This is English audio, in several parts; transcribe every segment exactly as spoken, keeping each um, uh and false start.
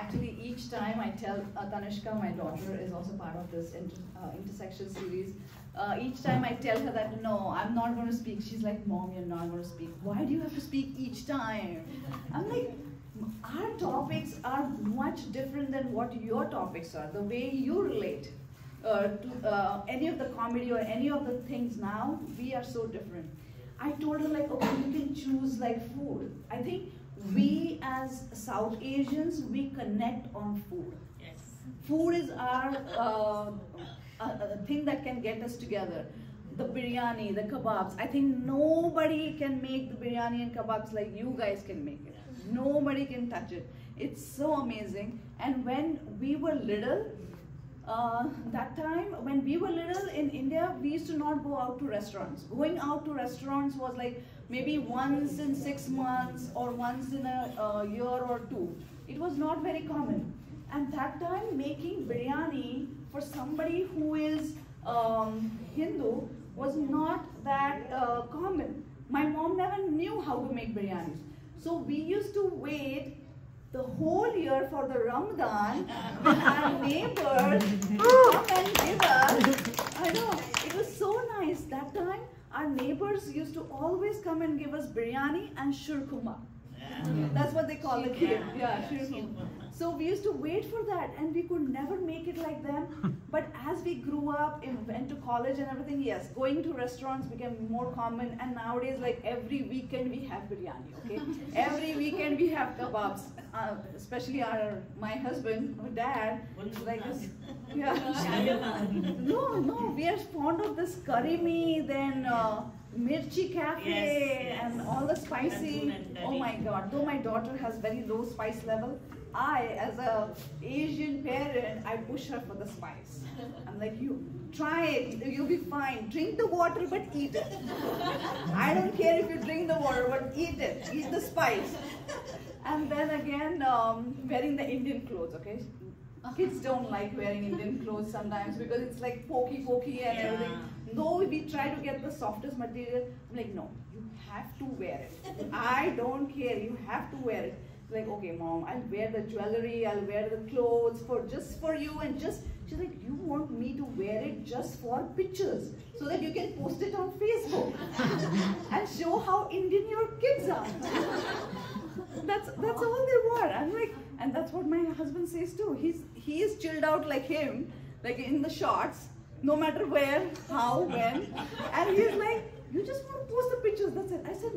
Actually, each time I tell uh, Tanishka, my daughter is also part of this inter uh, intersection series. Uh, each time I tell her that, no, I'm not going to speak, she's like, Mom, you're not going to speak. Why do you have to speak each time? I'm like, our topics are much different than what your topics are, the way you relate uh, to uh, any of the comedy or any of the things now, we are so different. I told her, like, okay, you can choose like food. I think we as South Asians, we connect on food. Yes. Food is our uh, a, a thing that can get us together. The biryani, the kebabs. I think nobody can make the biryani and kebabs like you guys can make it. Nobody can touch it. It's so amazing. And when we were little, uh, that time, when we were little in India, we used to not go out to restaurants. Going out to restaurants was like maybe once in six months or once in a uh, year or two. It was not very common. And that time, making biryani for somebody who is um, Hindu was not that uh, common. My mom never knew how to make biryani. So we used to wait the whole year for the Ramadan when our neighbors come and give us. I know, it was so nice. That time, our neighbors used to always come and give us biryani and shirkuma. Yeah. That's what they call it here. Yeah, shirkuma. So we used to wait for that and we could never make it like them. But as we grew up and went to college and everything, yes, going to restaurants became more common. And nowadays, like every weekend we have biryani, okay? Every weekend we have kebabs, uh, especially our, my husband, my dad, like this, yeah. No, no, we are fond of this curry mee, then uh, Mirchi cafe, yes, and all the spicy. Oh my God, though my daughter has very low spice level, I, as a Asian parent, I push her for the spice. I'm like, you try it, you'll be fine. Drink the water, but eat it. I don't care if you drink the water, but eat it. Eat the spice. And then again, um, wearing the Indian clothes, okay? Kids don't like wearing Indian clothes sometimes because it's like pokey pokey and everything. Yeah. Though we try to get the softest material, I'm like, no, you have to wear it. I don't care, you have to wear it. Like, okay, Mom, I'll wear the jewelry, I'll wear the clothes for just for you, and just, she's like, you want me to wear it just for pictures so that you can post it on Facebook and show how Indian your kids are. That's that's all they want. I'm like, and that's what my husband says too. He's he is chilled out like him, like in the shots, no matter where, how, when, and he's like, you just want to post the pictures. That's it. I said,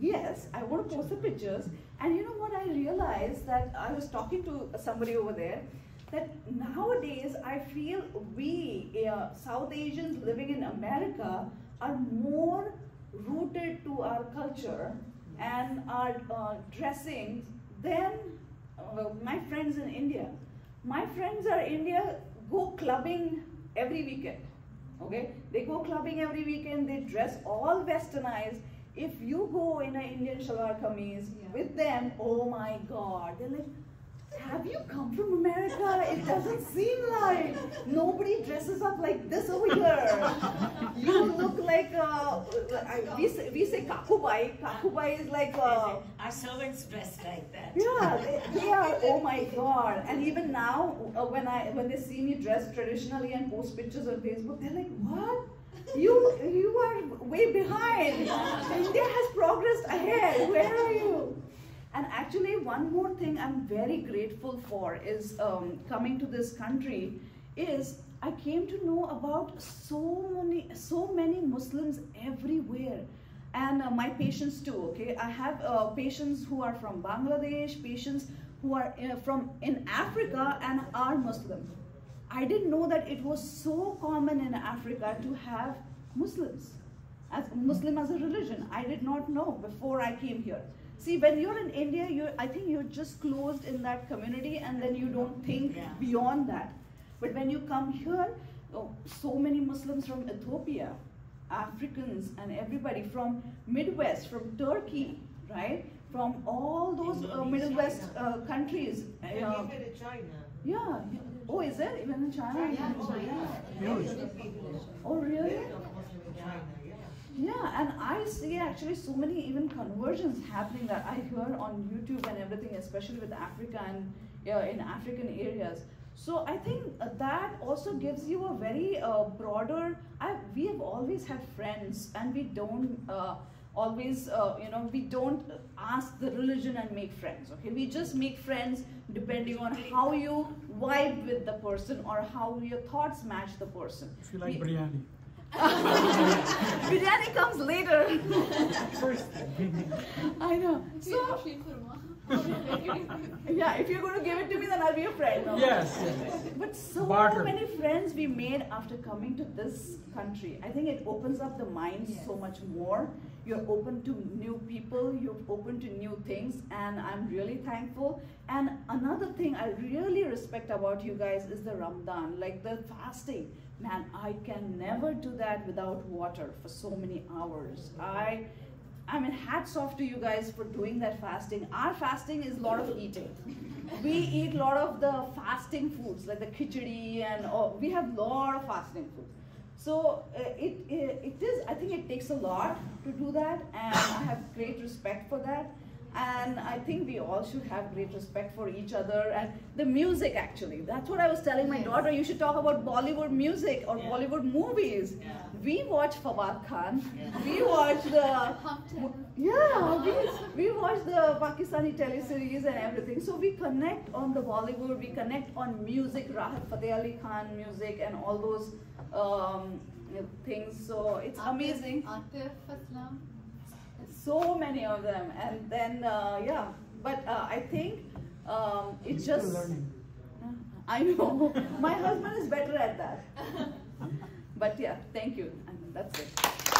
yes, I want to post the pictures. And you know what I realized, that I was talking to somebody over there, that nowadays I feel we, uh, South Asians living in America, are more rooted to our culture and our uh, dressing than uh, my friends in India. My friends are India, go clubbing every weekend, okay? They go clubbing every weekend, they dress all westernized. If you go in an Indian shalwar kameez, yeah, with them, oh my God, they're like, have you come from America? It doesn't seem like, nobody dresses up like this over here. You look like, uh, we say, we say kakubai, kakubai is like, uh, our servants dress like that. Yeah, they, they are, oh my God. And even now, uh, when, I, when they see me dressed traditionally and post pictures on Facebook, they're like, what? You, you are way behind. India has progressed ahead. Where are you? And actually, one more thing I'm very grateful for is um, coming to this country is I came to know about so many, so many Muslims everywhere, and uh, my patients too. Okay, I have uh, patients who are from Bangladesh, patients who are uh, from in Africa and are Muslim. I didn't know that it was so common in Africa to have Muslims, as Muslim as a religion. I did not know before I came here. See, when you're in India, you're, I think you're just closed in that community and then you don't think yeah. beyond that. But when you come here, oh, so many Muslims from Ethiopia, Africans and everybody from Midwest, from Turkey, right? From all those uh, Middle West uh, countries. And you go to China. Yeah. Oh, is it? Even in China? Yeah, oh, yeah. Yeah. Oh, really? Yeah, and I see actually so many even conversions happening that I hear on YouTube and everything, especially with Africa and yeah, in African areas. So I think that also gives you a very uh, broader, I, we have always had friends, and we don't uh, always, uh, you know, we don't ask the religion and make friends, okay? We just make friends depending on how you vibe with the person or how your thoughts match the person. If you like we, biryani. Biryani comes later. First. I know. So, yeah, if you're going to give it to me, then I'll be a friend. No? Yes. But so Barter. many friends we made after coming to this country. I think it opens up the mind yes. so much more. You're open to new people, you're open to new things, and I'm really thankful. And another thing I really respect about you guys is the Ramadan, like the fasting. Man, I can never do that without water for so many hours. I I mean, hats off to you guys for doing that fasting. Our fasting is a lot of eating. We eat a lot of the fasting foods, like the khichdi, and oh, we have a lot of fasting food. So uh, it, it, it is, I think it takes a lot to do that, and I have great respect for that. And I think we all should have great respect for each other and the music, actually. That's what I was telling my yes. daughter. You should talk about Bollywood music or yeah. Bollywood movies. Yeah. We watch Fawad Khan. Yeah. We watch the... yeah, we, we watch the Pakistani teleseries and everything. So we connect on the Bollywood. We connect on music, Rahat Fateh Ali Khan music and all those um, things. So it's amazing. So many of them, and then uh, yeah, but uh, I think um, it's just learning. I know my husband is better at that, but yeah, thank you, and that's it.